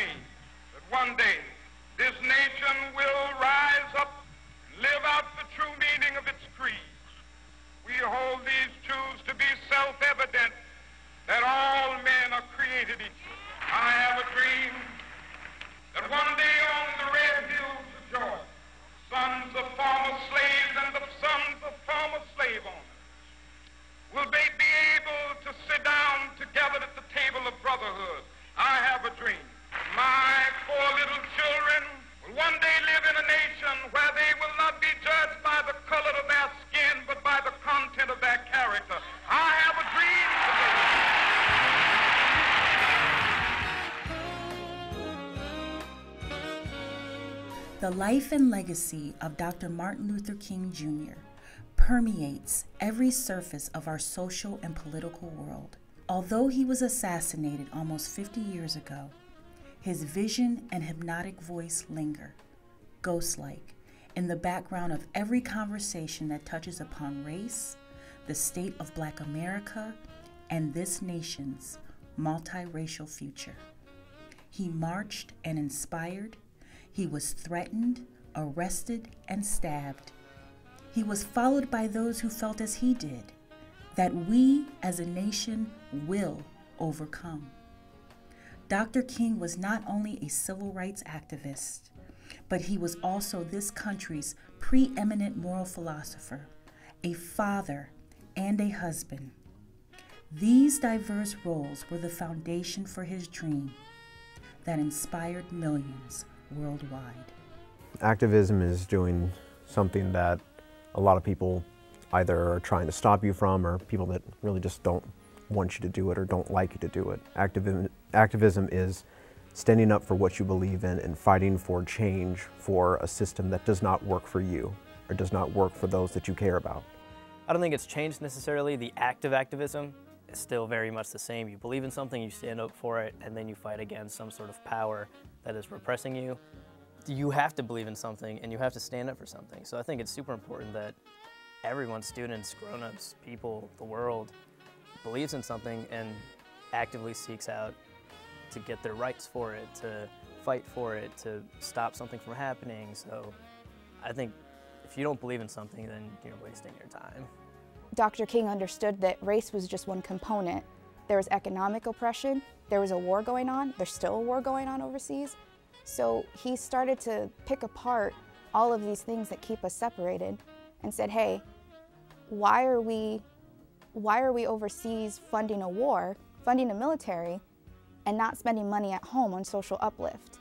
dream that one day this nation will rise up and live out the true meaning of its creed. We hold these truths to be self-evident, that all men are created equal. I have a dream that one day on the red hills of Georgia, sons of former slaves and the sons of former slave owners, will they be able to sit down together at the table of brotherhood. I have a dream. My poor little children will one day live in a nation where they will not be judged by the color of their skin, but by the content of their character. I have a dream today. The life and legacy of Dr. Martin Luther King Jr. permeates every surface of our social and political world. Although he was assassinated almost 50 years ago, his vision and hypnotic voice linger, ghost-like, in the background of every conversation that touches upon race, the state of Black America, and this nation's multiracial future. He marched and inspired. He was threatened, arrested, and stabbed. He was followed by those who felt as he did, that we as a nation will overcome. Dr. King was not only a civil rights activist, but he was also this country's preeminent moral philosopher, a father, and a husband. These diverse roles were the foundation for his dream that inspired millions worldwide. Activism is doing something that a lot of people either are trying to stop you from, or people that really just don't want you to do it or don't like you to do it. Activism is standing up for what you believe in and fighting for change for a system that does not work for you or does not work for those that you care about. I don't think it's changed necessarily. The act of activism is still very much the same. You believe in something, you stand up for it, and then you fight against some sort of power that is repressing you. You have to believe in something and you have to stand up for something. So I think it's super important that everyone, students, grown-ups, people, the world, believes in something and actively seeks out to get their rights for it, to fight for it, to stop something from happening. So I think if you don't believe in something, then you're wasting your time. Dr. King understood that race was just one component. There was economic oppression, there was a war going on, there's still a war going on overseas. So he started to pick apart all of these things that keep us separated and said, hey, why are we overseas funding a war, funding a military, and not spending money at home on social uplift?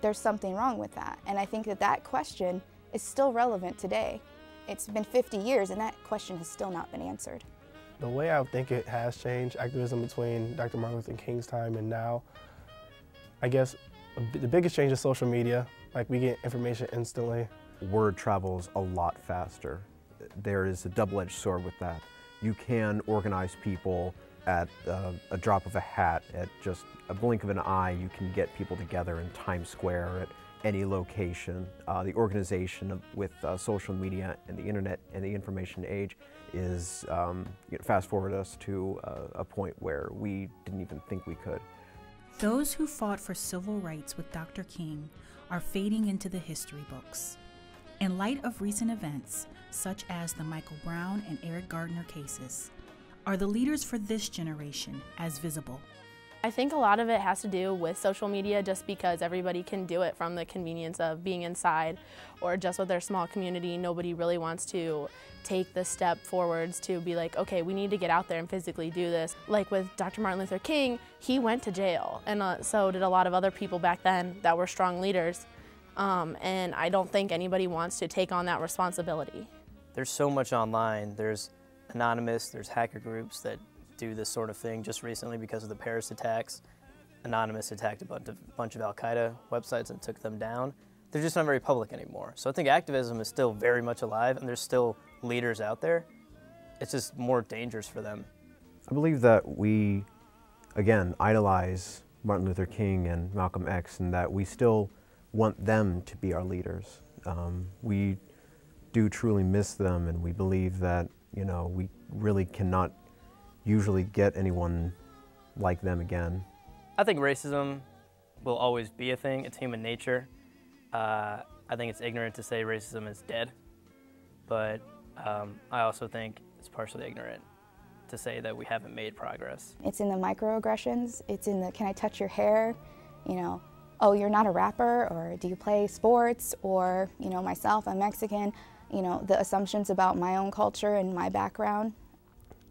There's something wrong with that. And I think that that question is still relevant today. It's been 50 years and that question has still not been answered. The way I think it has changed, activism between Dr. Martin Luther King's time and now, I guess the biggest change is social media. Like, we get information instantly. Word travels a lot faster. There is a double-edged sword with that. You can organize people at a drop of a hat, at just a blink of an eye. You can get people together in Times Square, at any location. The organization with social media and the internet and the information age is, fast forward us to a point where we didn't even think we could. Those who fought for civil rights with Dr. King are fading into the history books. In light of recent events, such as the Michael Brown and Eric Garner cases, are the leaders for this generation as visible? I think a lot of it has to do with social media, just because everybody can do it from the convenience of being inside or just with their small community. Nobody really wants to take the step forwards to be like, okay, we need to get out there and physically do this. Like with Dr. Martin Luther King, he went to jail, and so did a lot of other people back then that were strong leaders. And I don't think anybody wants to take on that responsibility. There's so much online. There's Anonymous, there's hacker groups that do this sort of thing. Just recently, because of the Paris attacks, Anonymous attacked a bunch of Al-Qaeda websites and took them down. They're just not very public anymore. So I think activism is still very much alive, and there's still leaders out there. It's just more dangerous for them. I believe that we, again, idolize Martin Luther King and Malcolm X, and that we still want them to be our leaders. We do truly miss them, and we believe that, you know, we really cannot usually get anyone like them again. I think racism will always be a thing. It's human nature. I think it's ignorant to say racism is dead, but I also think it's partially ignorant to say that we haven't made progress. It's in the microaggressions. It's in the, can I touch your hair? You know, oh, you're not a rapper, or do you play sports? Or, you know, myself, I'm Mexican. You know, the assumptions about my own culture and my background.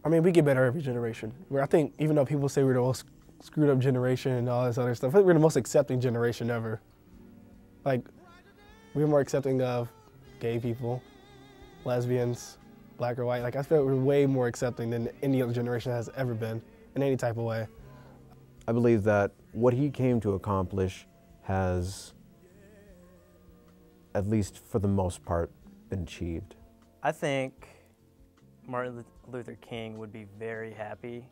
I mean, we get better every generation. I think even though people say we're the old screwed up generation and all this other stuff, I think we're the most accepting generation ever. Like, we're more accepting of gay people, lesbians, black or white. Like, I feel like we're way more accepting than any other generation has ever been in any type of way. I believe that what he came to accomplish has, at least for the most part, been achieved. I think Martin Luther King would be very happy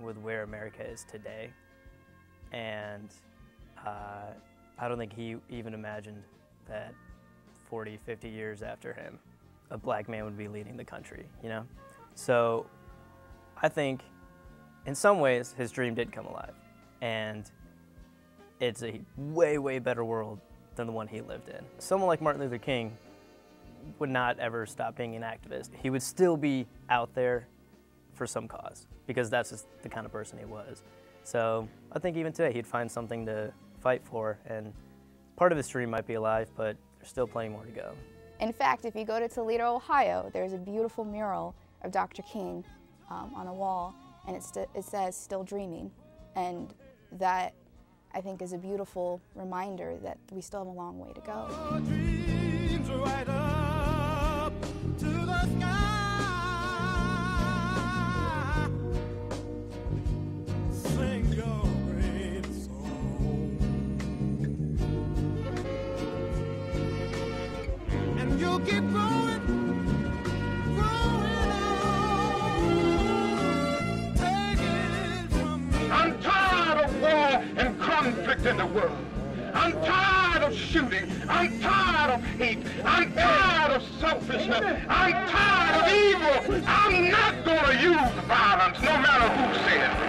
with where America is today. And I don't think he even imagined that 40, 50 years after him, a black man would be leading the country, you know? So I think in some ways his dream did come alive. And it's a way, way better world than the one he lived in. Someone like Martin Luther King would not ever stop being an activist. He would still be out there for some cause, because that's just the kind of person he was. So I think even today he'd find something to fight for, and part of his dream might be alive, but there's still plenty more to go. In fact, if you go to Toledo, Ohio, there's a beautiful mural of Dr. King on a wall, and it says, "Still dreaming." And that, I think, is a beautiful reminder that we still have a long way to go. Your dreams are right up to the sky. Sing your great song. And you'll keep growing. In the world. I'm tired of shooting. I'm tired of hate. I'm tired of selfishness. I'm tired of evil. I'm not going to use violence, no matter who says it.